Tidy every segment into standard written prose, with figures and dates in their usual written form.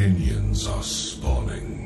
Minions are spawning.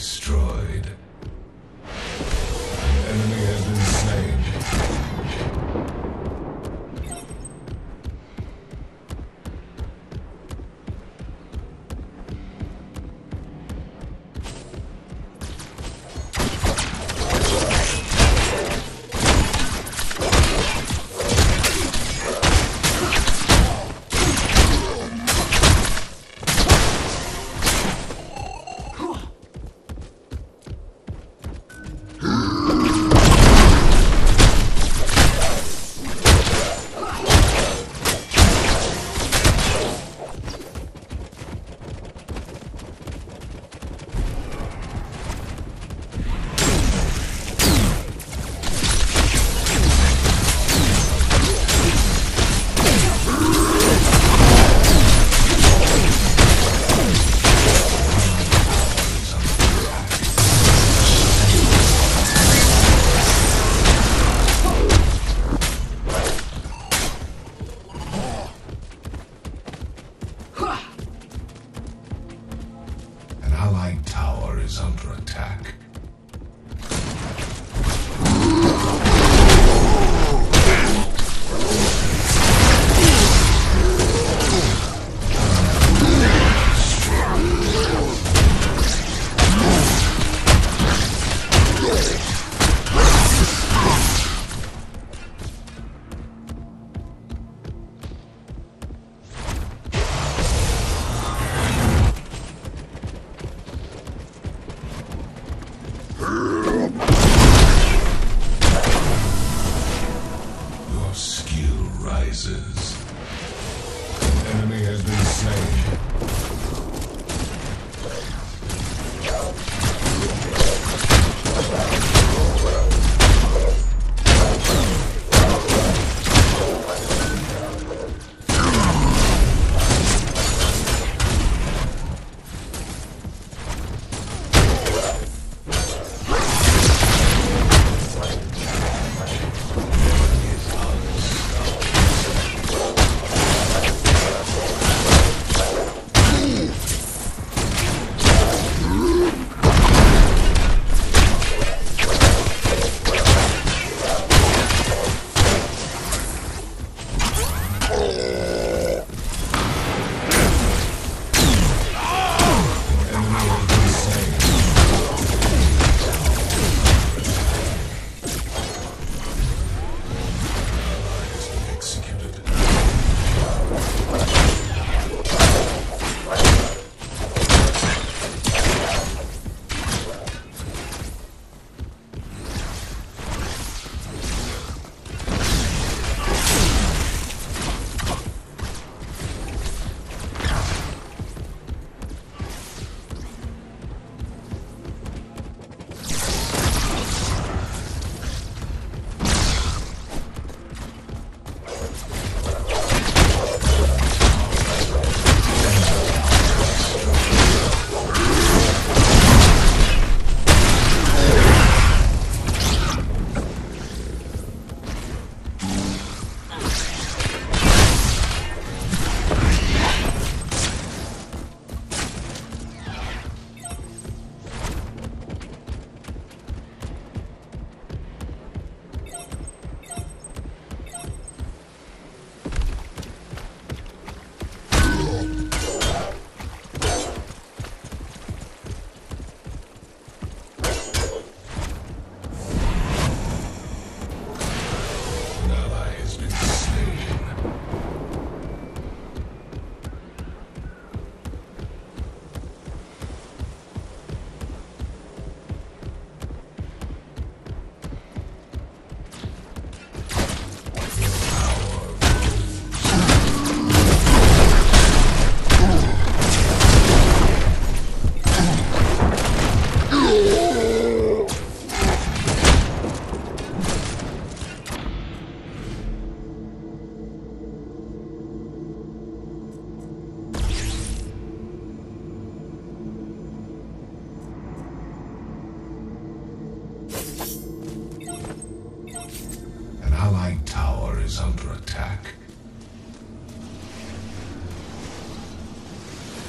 destroyed. An enemy has been slain.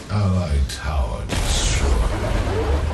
Allied tower destroyed.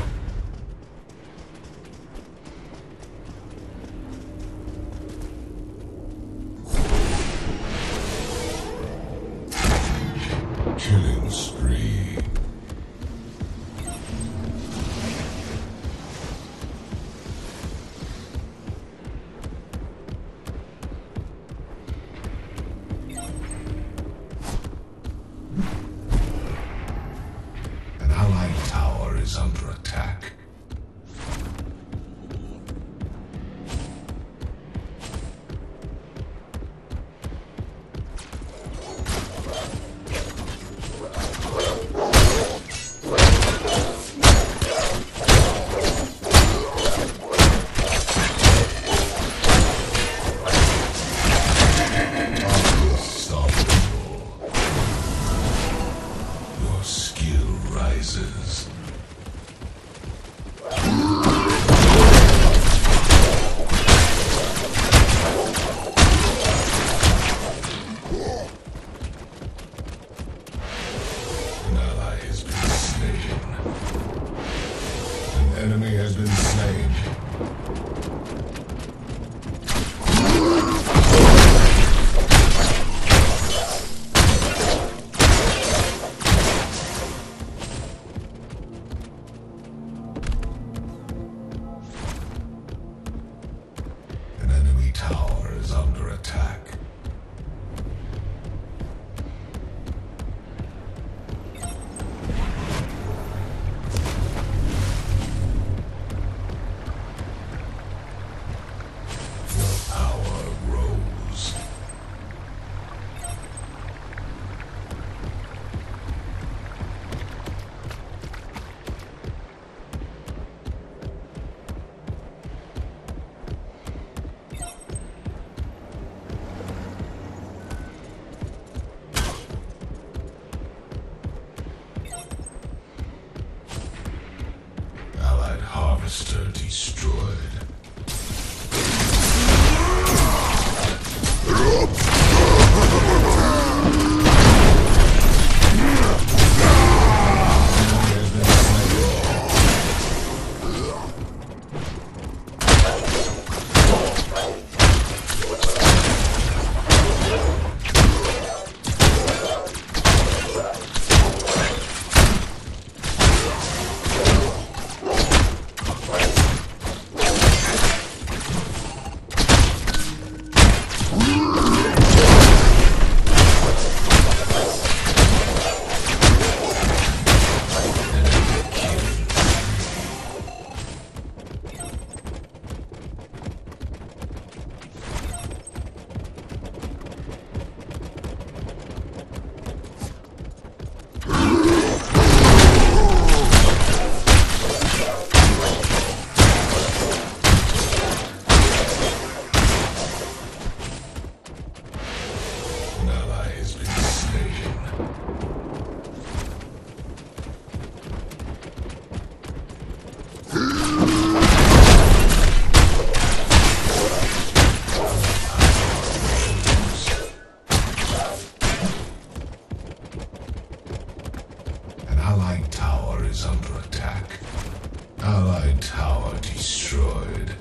enemy has been slain. An enemy tower is under attack. Harvester destroyed. Allied tower is under attack. Allied tower destroyed.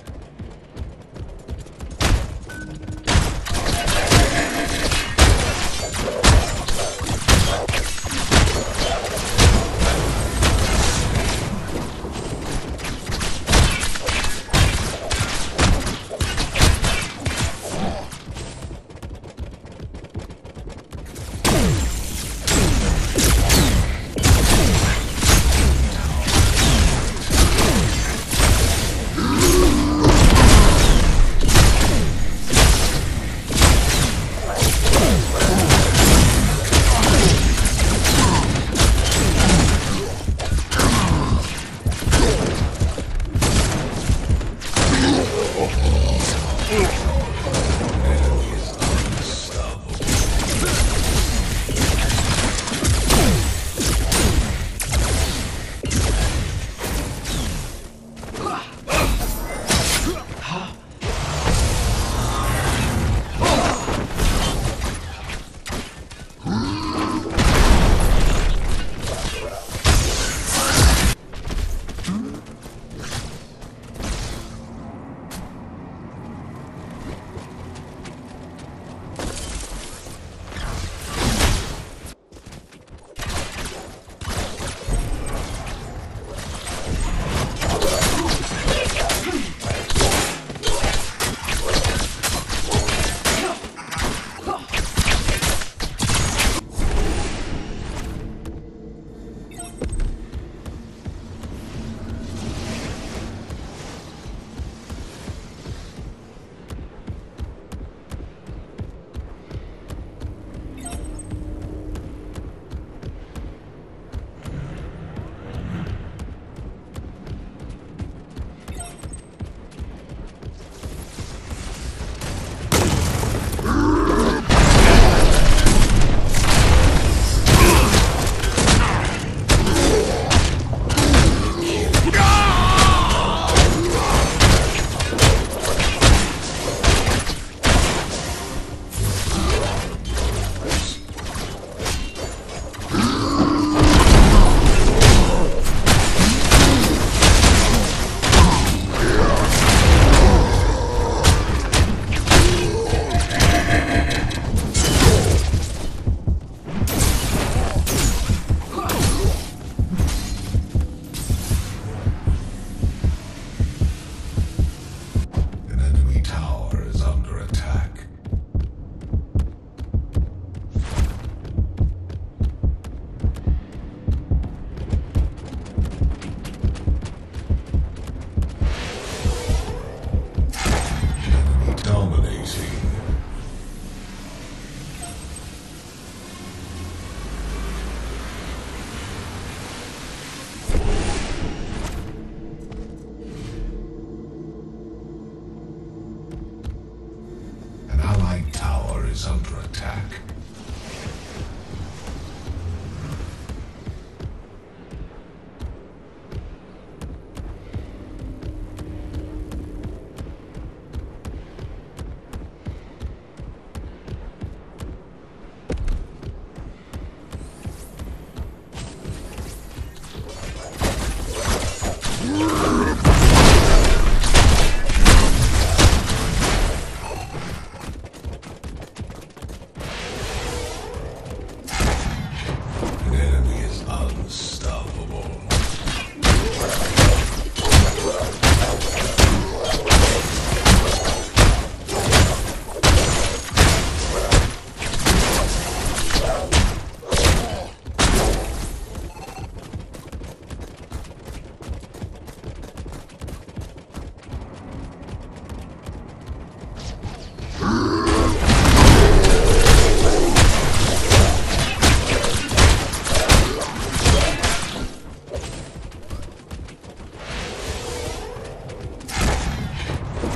is under attack.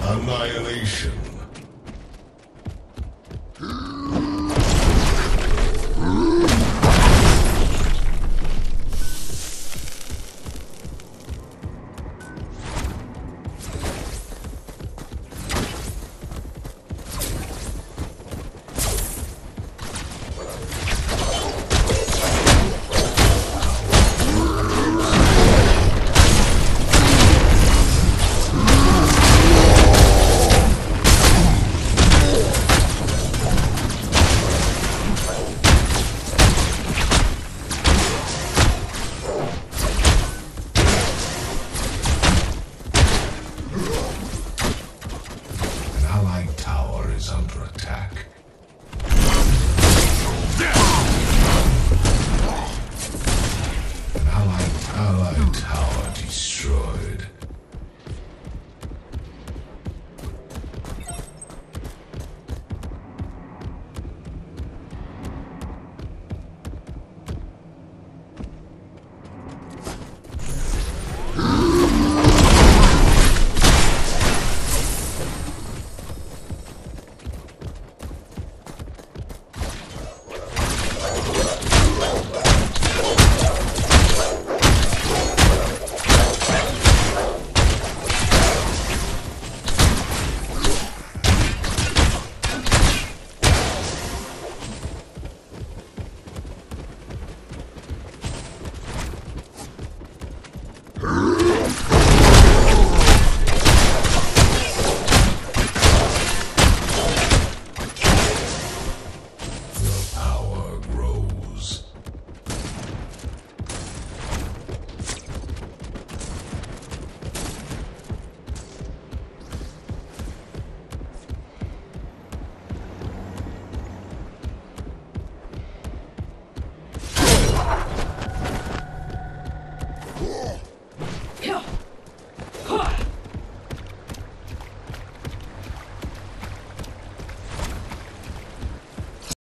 Annihilation.